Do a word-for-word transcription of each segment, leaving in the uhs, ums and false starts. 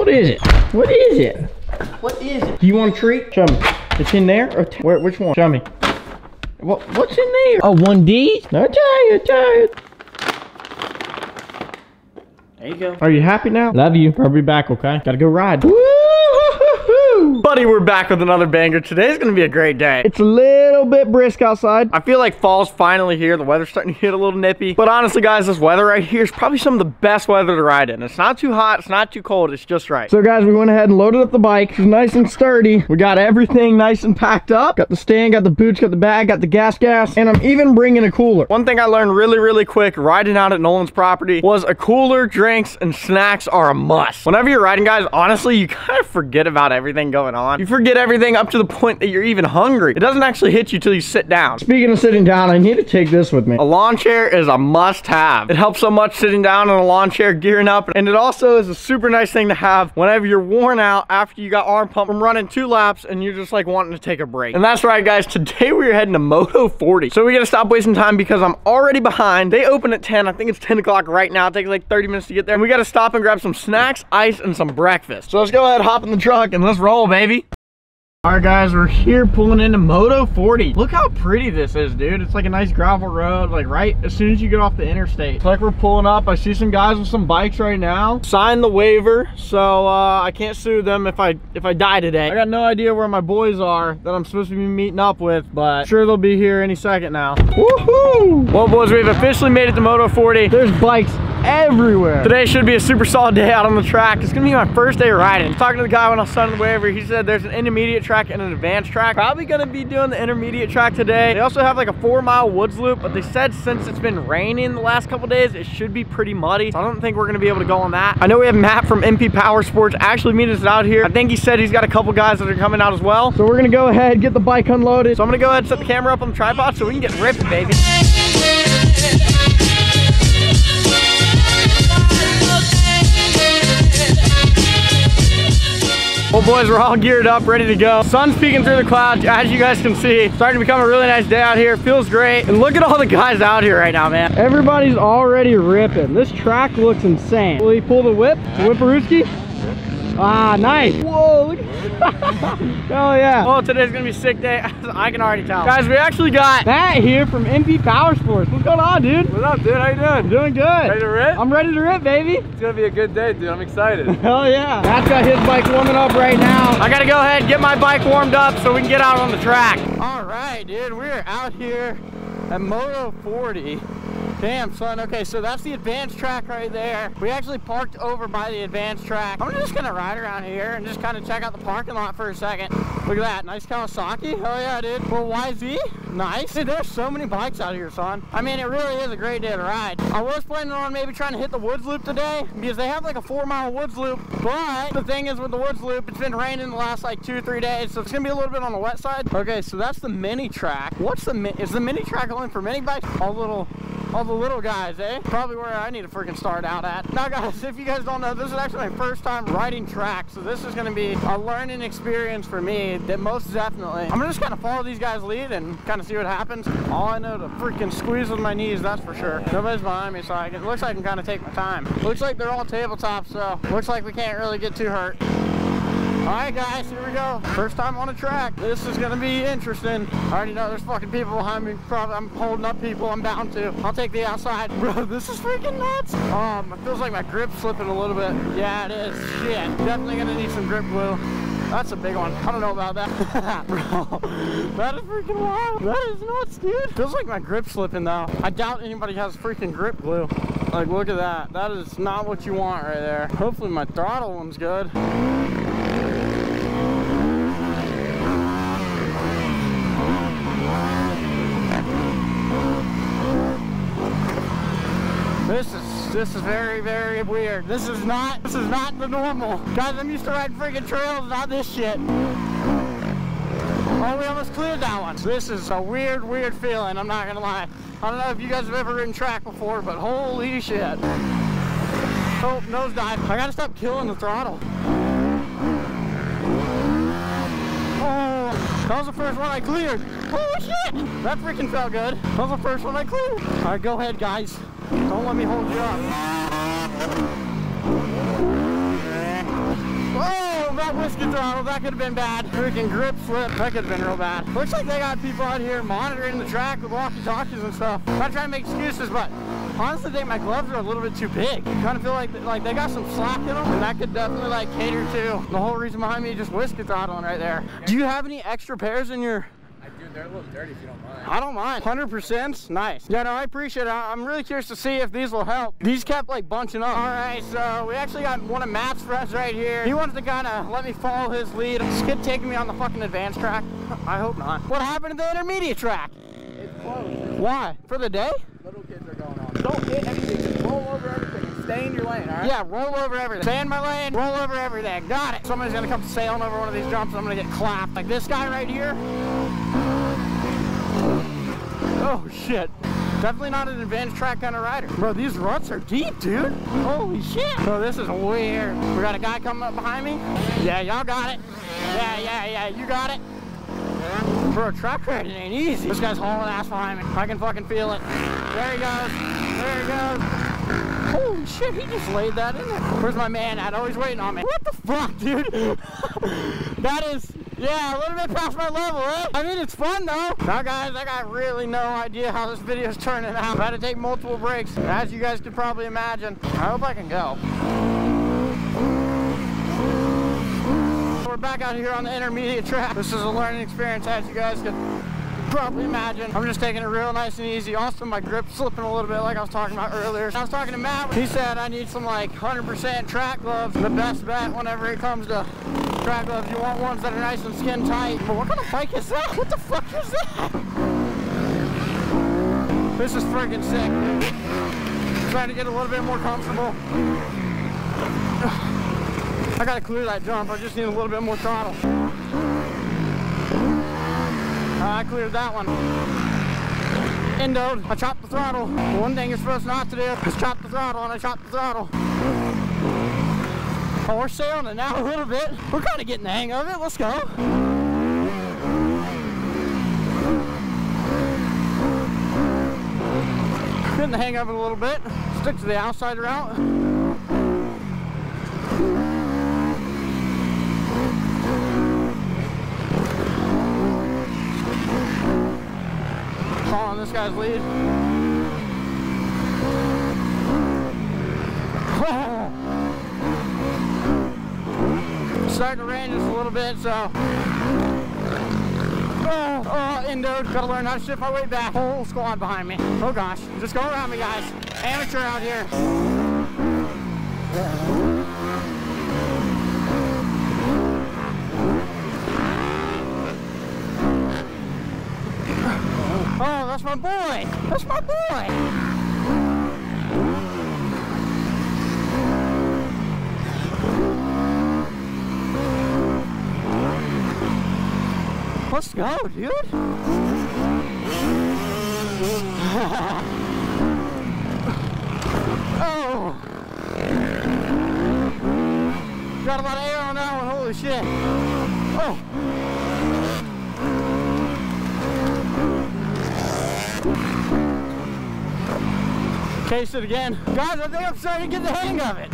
What is it? What is it? What is it? Do you want a treat? Show me. It's in there? Or where, which one? Show me. What, what's in there? Oh, one D? No, I tell you, I tell you. There you go. Are you happy now? Love you. I'll be back, okay? Gotta go ride. Woo! Buddy, we're back with another banger. Today's gonna be a great day. It's a little bit brisk outside. I feel like fall's finally here. The weather's starting to get a little nippy. But honestly, guys, this weather right here is probably some of the best weather to ride in. It's not too hot, it's not too cold, it's just right. So guys, we went ahead and loaded up the bike. It's nice and sturdy. We got everything nice and packed up. Got the stand, got the boots, got the bag, got the gas gas, and I'm even bringing a cooler. One thing I learned really, really quick riding out at Nolan's property was a cooler, drinks, and snacks are a must. Whenever you're riding, guys, honestly, you kind of forget about everything going on. You forget everything up to the point that you're even hungry. It doesn't actually hit you till you sit down. Speaking of sitting down, I need to take this with me. A lawn chair is a must-have. It helps so much sitting down in a lawn chair, gearing up, and it also is a super nice thing to have whenever you're worn out after you got arm pump from running two laps and you're just like wanting to take a break. And that's right, guys, today we're heading to Moto forty. So we gotta stop wasting time because I'm already behind. They open at ten, I think it's ten o'clock right now. It takes like thirty minutes to get there. And we gotta stop and grab some snacks, ice, and some breakfast. So let's go ahead, hop in the truck, and let's roll, baby. All right, guys, we're here pulling into Moto forty. Look how pretty this is, dude. It's like a nice gravel road, like right as soon as you get off the interstate. It's like we're pulling up. I see some guys with some bikes right now. Signed the waiver, so uh, I can't sue them if I if I die today. I got no idea where my boys are that I'm supposed to be meeting up with, but I'm sure they'll be here any second now. Woohoo! Well, boys, we've officially made it to Moto forty. There's bikes everywhere. Today should be a super solid day out on the track. It's gonna be my first day riding. I'm talking to the guy when I signed the waiver. He said there's an intermediate track and an advanced track. Probably gonna be doing the intermediate track today. They also have like a four mile woods loop, but they said since it's been raining the last couple days, it should be pretty muddy. So I don't think we're gonna be able to go on that. I know we have Matt from M P Power Sports actually meeting us out here. I think he said he's got a couple guys that are coming out as well. So we're gonna go ahead, get the bike unloaded. So I'm gonna go ahead and set the camera up on the tripod so we can get ripped, baby. Well, boys, we're all geared up, ready to go. Sun's peeking through the clouds, as you guys can see. It's starting to become a really nice day out here. Feels great. And look at all the guys out here right now, man. Everybody's already ripping. This track looks insane. Will he pull the whip? The whipperuski? Ah, nice. Whoa, look at hell yeah. Oh, today's gonna be a sick day. I can already tell. Guys, we actually got Matt here from M P Power Sports. What's going on, dude? What's up, dude? How you doing? Doing good. Ready to rip? I'm ready to rip, baby. It's gonna be a good day, dude. I'm excited. Hell yeah. Matt's got his bike warming up right now. I gotta go ahead and get my bike warmed up so we can get out on the track. All right, dude. We're out here at Moto forty. Damn, son. Okay, so that's the advanced track right there. We actually parked over by the advanced track. I'm just gonna ride around here and just kind of check out the parking lot for a second. Look at that, nice Kawasaki. Oh yeah, dude. Well, Y Z, nice. Dude, there's so many bikes out here, son. I mean, it really is a great day to ride. I was planning on maybe trying to hit the woods loop today because they have like a four mile woods loop, but the thing is with the woods loop, it's been raining the last like two or three days, so it's gonna be a little bit on the wet side. Okay, so that's the mini track. What's the, mi is the mini track only for mini bikes? All little, all the little guys, eh? Probably where I need to freaking start out at. Now guys, if you guys don't know, this is actually my first time riding track, so this is gonna be a learning experience for me, that most definitely. I'm gonna just kind of follow these guys' lead and kind of see what happens. All I know to freaking squeeze with my knees, that's for sure. Nobody's behind me, so I can, it looks like I can kind of take my time. Looks like they're all tabletops, so looks like we can't really get too hurt. All right, guys, here we go. First time on a track. This is gonna be interesting. I already know there's fucking people behind me. Probably I'm holding up people. I'm bound to. I'll take the outside. Bro, this is freaking nuts. Um, it feels like my grip's slipping a little bit. Yeah, it is. Shit. Definitely gonna need some grip glue. That's a big one. I don't know about that. Bro, that is freaking wild. That is nuts, dude. Feels like my grip's slipping, though. I doubt anybody has freaking grip glue. Like, look at that. That is not what you want right there. Hopefully my throttle one's good. This is this is very, very weird. This is not this is not the normal. Guys, I'm used to riding freaking trails, not this shit. Oh, we almost cleared that one. This is a weird, weird feeling, I'm not gonna lie. I don't know if you guys have ever ridden track before, but holy shit. Oh, nosedive. I gotta stop killing the throttle. Oh, that was the first one I cleared. Oh shit! That freaking felt good. That was the first one I cleared. Alright, go ahead, guys. Don't let me hold you up. that whiskey throttle, that could have been bad. Freaking grip slip, that could have been real bad. Looks like they got people out here monitoring the track with walkie-talkies and stuff. I'm not trying to make excuses, but honestly, I think my gloves are a little bit too big. I kind of feel like, like they got some slack in them, and that could definitely like cater to the whole reason behind me just whiskey throttling right there. Do you have any extra pairs in your... Dude, they're a little dirty if you don't mind. I don't mind. one hundred percent? Nice. Yeah, no, I appreciate it. I'm really curious to see if these will help. These kept like bunching up. All right, so we actually got one of Matt's friends right here. He wanted to kind of let me follow his lead. Just keep taking me on the fucking advanced track. I hope not. What happened to the intermediate track? It's closed. Why? For the day? Little kids are going on. Don't hit anything. Just roll over everything. Stay in your lane, all right? Yeah, roll over everything. Stay in my lane, roll over everything. Got it. Somebody's going to come sailing over one of these jumps, and I'm going to get clapped. Like this guy right here. Oh, shit. Definitely not an advanced track kind of rider. Bro, these ruts are deep, dude. Holy shit. Bro, this is weird. We got a guy coming up behind me. Yeah, y'all got it. Yeah, yeah, yeah, you got it. Bro, track riding ain't easy. This guy's hauling ass behind me. I can fucking feel it. There he goes. There he goes. Holy shit, he just laid that in there. Where's my man at? Always waiting on me. What the fuck, dude? That is, yeah, a little bit past my level, eh? I mean, it's fun, though. Now, guys, I got really no idea how this video is turning out. I've had to take multiple breaks, as you guys could probably imagine. I hope I can go. We're back out here on the intermediate track. This is a learning experience, as you guys could probably imagine. I'm just taking it real nice and easy. Also, my grip's slipping a little bit like I was talking about earlier. I was talking to Matt. He said I need some like one hundred percent track gloves. The best bet whenever it comes to track gloves, you want ones that are nice and skin tight. But what kind of bike is that? What the fuck is that? This is freaking sick. I'm trying to get a little bit more comfortable. I gotta clear that jump. I just need a little bit more throttle. I cleared that one. Endoed. I chopped the throttle. The one thing you're supposed not to do is chop the throttle, and I chopped the throttle. Oh, we're sailing it now a little bit. We're kind of getting the hang of it. Let's go. Getting the hang of it a little bit. Stick to the outside route. Following this guy's lead. Oh. Starting to rain just a little bit, so. Oh, oh, endowed. Gotta learn how to shift my weight back. Whole squad behind me. Oh gosh. Just go around me, guys. Amateur out here. Oh, that's my boy! That's my boy! Let's go, dude! Oh! Got a lot of air on that one, holy shit! Oh! Case it again. Guys, I think I'm starting to get the hang of it.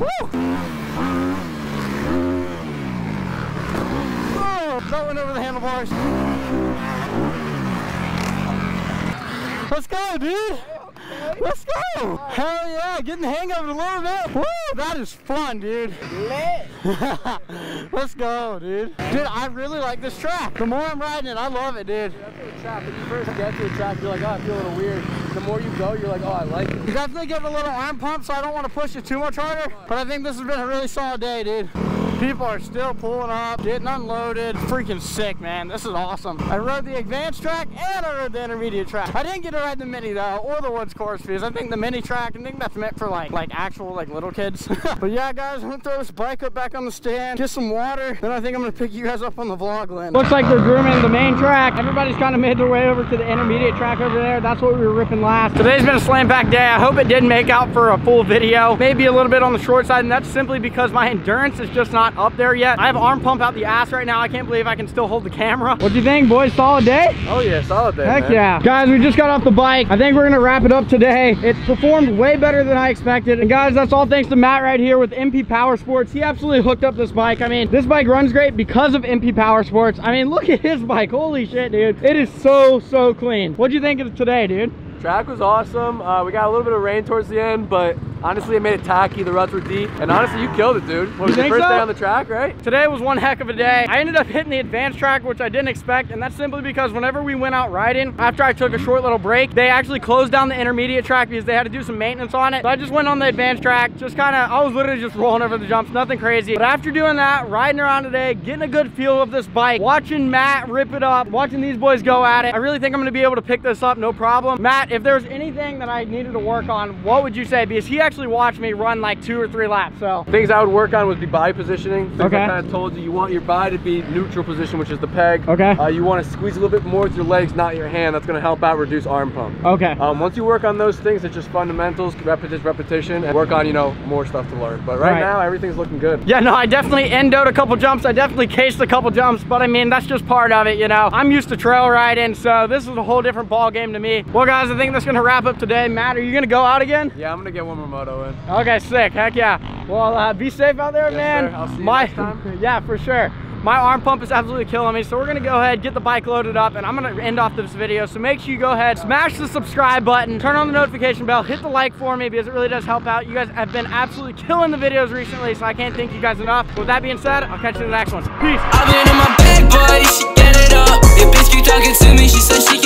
Woo! Oh, that went over the handlebars. Let's go, dude. Let's go! Hell yeah, getting the hang of it a little bit. Woo, that is fun, dude. Let's go, dude. Dude, I really like this track. The more I'm riding it, I love it, dude. Dude, I feel the track. When you first get to the track, you're like, oh, I feel a little weird. The more you go, you're like, oh, I like it. You definitely give it a little arm pump, so I don't want to push it too much harder. But I think this has been a really solid day, dude. People are still pulling up, getting unloaded. Freaking sick, man. This is awesome. I rode the advanced track and I rode the intermediate track. I didn't get to ride the mini though, or the woods course, because I think the mini track, I think that's meant for like like actual like little kids. But yeah, guys, I'm gonna throw this bike up back on the stand, get some water, then I think I'm gonna pick you guys up on the vlog land. Looks like they're grooming the main track. Everybody's kind of made their way over to the intermediate track over there. That's what we were ripping last. Today's been a slam pack day. I hope it didn't make out for a full video. Maybe a little bit on the short side, and that's simply because my endurance is just not not up there yet. I have arm pump out the ass right now. I can't believe I can still hold the camera. What do you think, boys? Solid day? Oh yeah, solid day. Heck man. Yeah. Guys, we just got off the bike. I think we're gonna wrap it up today. It performed way better than I expected. And guys, that's all thanks to Matt right here with M P Power Sports. He absolutely hooked up this bike. I mean, this bike runs great because of M P Power Sports. I mean, look at his bike. Holy shit, dude. It is so, so clean. What'd you think of today, dude? Track was awesome. Uh, we got a little bit of rain towards the end, but honestly, it made it tacky. The ruts were deep. And honestly, you killed it, dude. What was your first so? day on the track, right? Today was one heck of a day. I ended up hitting the advanced track, which I didn't expect. And that's simply because whenever we went out riding, after I took a short little break, they actually closed down the intermediate track because they had to do some maintenance on it. So I just went on the advanced track, just kind of, I was literally just rolling over the jumps, nothing crazy. But after doing that, riding around today, getting a good feel of this bike, watching Matt rip it up, watching these boys go at it, I really think I'm going to be able to pick this up, no problem. Matt, if there's anything that I needed to work on, what would you say? Because he actually watch me run like two or three laps. So things I would work on would be body positioning. Things okay. I kind of told you, you want your body to be neutral position, which is the peg. Okay. Uh, you want to squeeze a little bit more with your legs, not your hand. That's going to help out reduce arm pump. Okay. Um, once you work on those things, it's just fundamentals, repetition, repetition, and work on, you know, more stuff to learn. But right, right. now, everything's looking good. Yeah, no, I definitely endoed a couple jumps. I definitely cased a couple jumps, but I mean, that's just part of it, you know. I'm used to trail riding, so this is a whole different ball game to me. Well, guys, I think that's going to wrap up today. Matt, are you going to go out again? Yeah, I'm going to get one more moto. Okay, sick. Heck yeah. Well, uh, be safe out there, yes, man. Sir. I'll see you My, next time. Yeah, for sure. My arm pump is absolutely killing me, so we're gonna go ahead, get the bike loaded up, and I'm gonna end off this video. So make sure you go ahead, smash the subscribe button, turn on the notification bell, hit the like for me because it really does help out. You guys have been absolutely killing the videos recently, so I can't thank you guys enough. With that being said, I'll catch you in the next one. Peace. I've been in my bag, boy. You should get it up. Your bitch keep talking to me. She said she